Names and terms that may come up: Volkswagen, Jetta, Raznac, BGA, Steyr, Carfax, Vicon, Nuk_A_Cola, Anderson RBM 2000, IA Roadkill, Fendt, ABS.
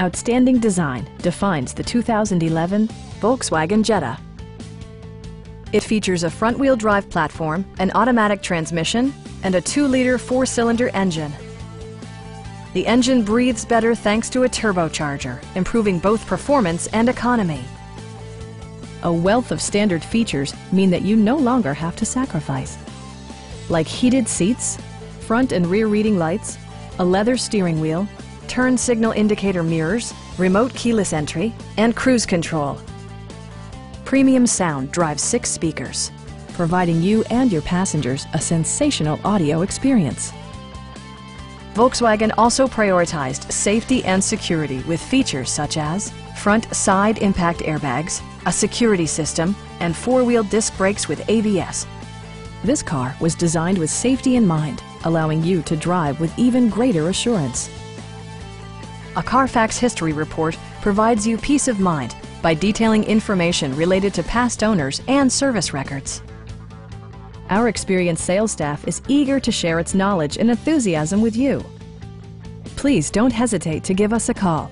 Outstanding design defines the 2011 Volkswagen Jetta. It features a front-wheel drive platform, an automatic transmission, and a 2-liter 4-cylinder engine. The engine breathes better thanks to a turbocharger, improving both performance and economy. A wealth of standard features mean that you no longer have to sacrifice, like heated seats, front and rear reading lights, a leather steering wheel, turn signal indicator mirrors, remote keyless entry, and cruise control. Premium sound drives 6 speakers, providing you and your passengers a sensational audio experience. Volkswagen also prioritized safety and security with features such as front side impact airbags, a security system, and 4-wheel disc brakes with ABS. This car was designed with safety in mind, allowing you to drive with even greater assurance. A Carfax history report provides you peace of mind by detailing information related to past owners and service records. Our experienced sales staff is eager to share its knowledge and enthusiasm with you. Please don't hesitate to give us a call.